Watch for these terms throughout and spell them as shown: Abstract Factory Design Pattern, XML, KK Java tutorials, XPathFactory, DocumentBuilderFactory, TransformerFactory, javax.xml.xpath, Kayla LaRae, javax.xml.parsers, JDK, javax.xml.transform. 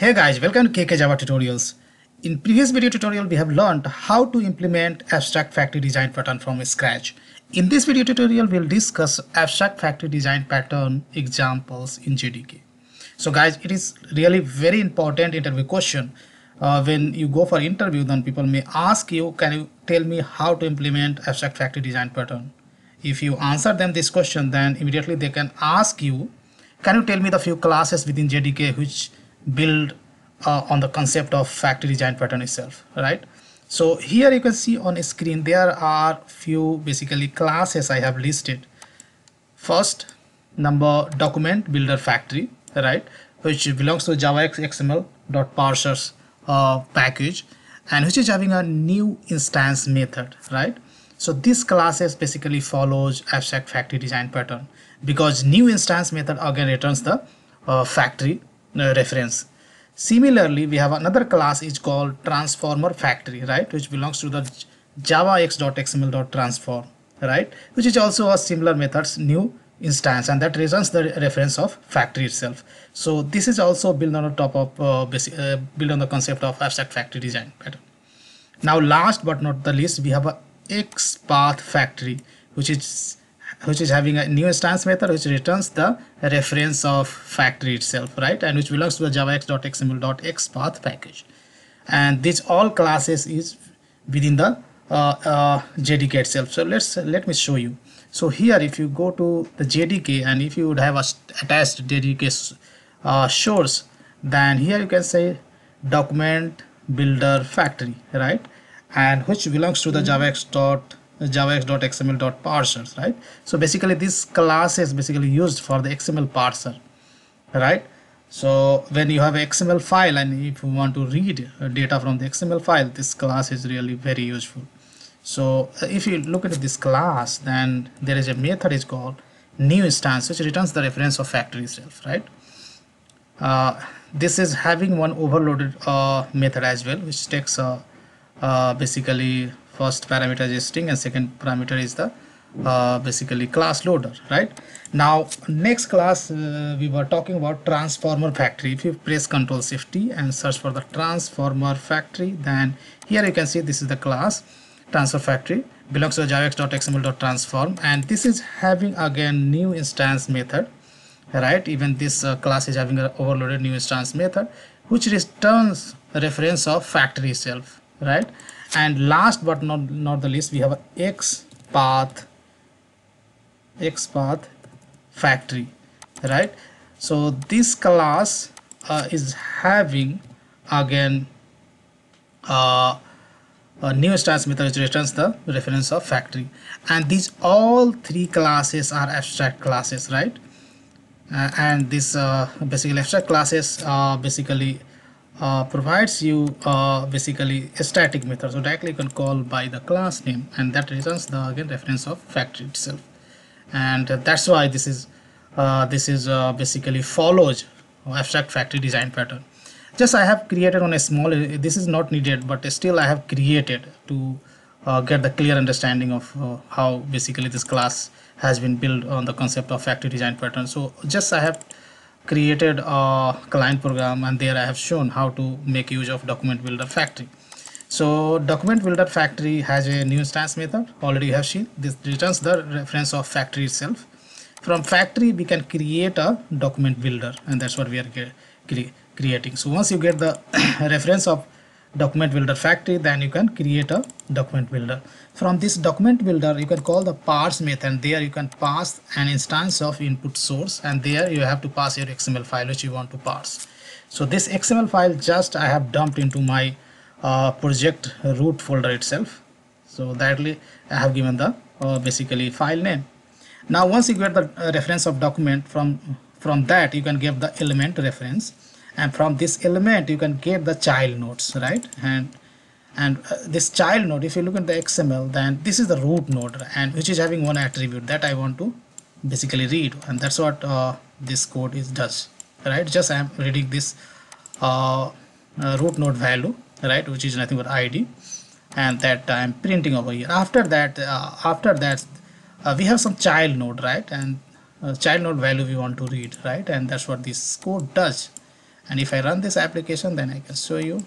Hey guys, welcome to KK Java tutorials. In previous video tutorial, we have learned how to implement abstract factory design pattern from scratch. In this video tutorial, we'll discuss abstract factory design pattern examples in JDK. So guys, it is really very important interview question. When you go for interview, then people may ask you, can you tell me how to implement abstract factory design pattern? If you answer them this question, then immediately they can ask you, can you tell me the few classes within JDK which build on the concept of factory design pattern itself, right? So here you can see on a screen there are few basically classes I have listed. First, number DocumentBuilderFactory, right, which belongs to javax.xml.parsers package, and which is having a new instance method, right? So this classes basically follows abstract factory design pattern because new instance method again returns the factory reference. Similarly, we have another class is called TransformerFactory, right, which belongs to the javax.xml.transform, right, which is also a similar methods new instance and that returns the reference of factory itself. So this is also built on the top of built on the concept of abstract factory design pattern. Now, last but not the least, we have a XPathFactory, which is having a new instance method which returns the reference of factory itself, right, and which belongs to the javax.xml.xpath package. And these all classes is within the JDK itself. So let me show you. So here if you go to the JDK and if you would have a attached JDK source, then here you can say DocumentBuilderFactory, right, and which belongs to the javax.xml.parsers, right. So basically this class is basically used for the XML parser, right. So when you have an XML file and if you want to read data from the XML file, this class is really very useful. So if you look at this class, then there is a method is called new instance which returns the reference of factory itself, right. This is having one overloaded method as well, which takes basically first parameter is string and second parameter is the basically class loader, right. Now next class we were talking about TransformerFactory. If you press Ctrl+Shift+T and search for the TransformerFactory, then here you can see this is the class TransformerFactory, belongs to javax.xml.transform, and this is having again new instance method, right. Even this class is having an overloaded new instance method which returns reference of factory itself, right. And last but not the least, we have a XPathFactory, right. So this class is having again a new instance method which returns the reference of factory, and these all three classes are abstract classes, right. And this basically abstract classes basically provides you basically a static method, so directly you can call by the class name and that returns the again reference of factory itself. And that's why this is basically follows abstract factory design pattern. Just I have created on a small, this is not needed, but still I have created to get the clear understanding of how basically this class has been built on the concept of factory design pattern. So just I have created a client program and there I have shown how to make use of DocumentBuilderFactory. So DocumentBuilderFactory has a new instance method already you have seen. This returns the reference of factory itself. From factory we can create a document builder, and that's what we are creating. So once you get the reference of DocumentBuilderFactory, then you can create a document builder. From this document builder you can call the parse method, and there you can pass an instance of input source, and there you have to pass your XML file which you want to parse. So this XML file just I have dumped into my project root folder itself, so directly I have given the basically file name. Now once you get the reference of document, from that you can give the element reference, and from this element you can get the child nodes, right. And this child node, if you look at the XML, then this is the root node, and which is having one attribute that I want to basically read, and that's what this code does, right. Just I am reading this root node value, right, which is nothing but ID, and that I am printing over here. After that we have some child node, right, and child node value we want to read, right, and that's what this code does. And if I run this application, then I can show you.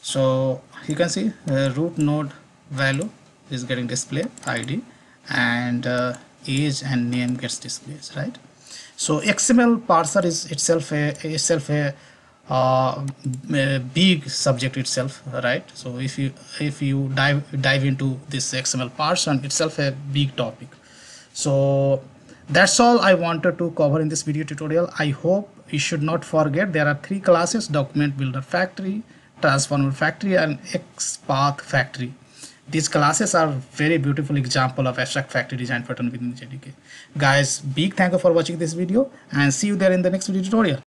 So you can see root node value is getting displayed, ID, and age and name gets displayed, right? So XML parser is itself a big subject itself, right? So if you dive into this XML parser itself a big topic. So that's all I wanted to cover in this video tutorial. I hope you should not forget there are 3 classes: Document Builder Factory, Transformer Factory, and XPath Factory. These classes are very beautiful example of abstract factory design pattern within JDK. Guys, big thank you for watching this video, and see you there in the next video tutorial.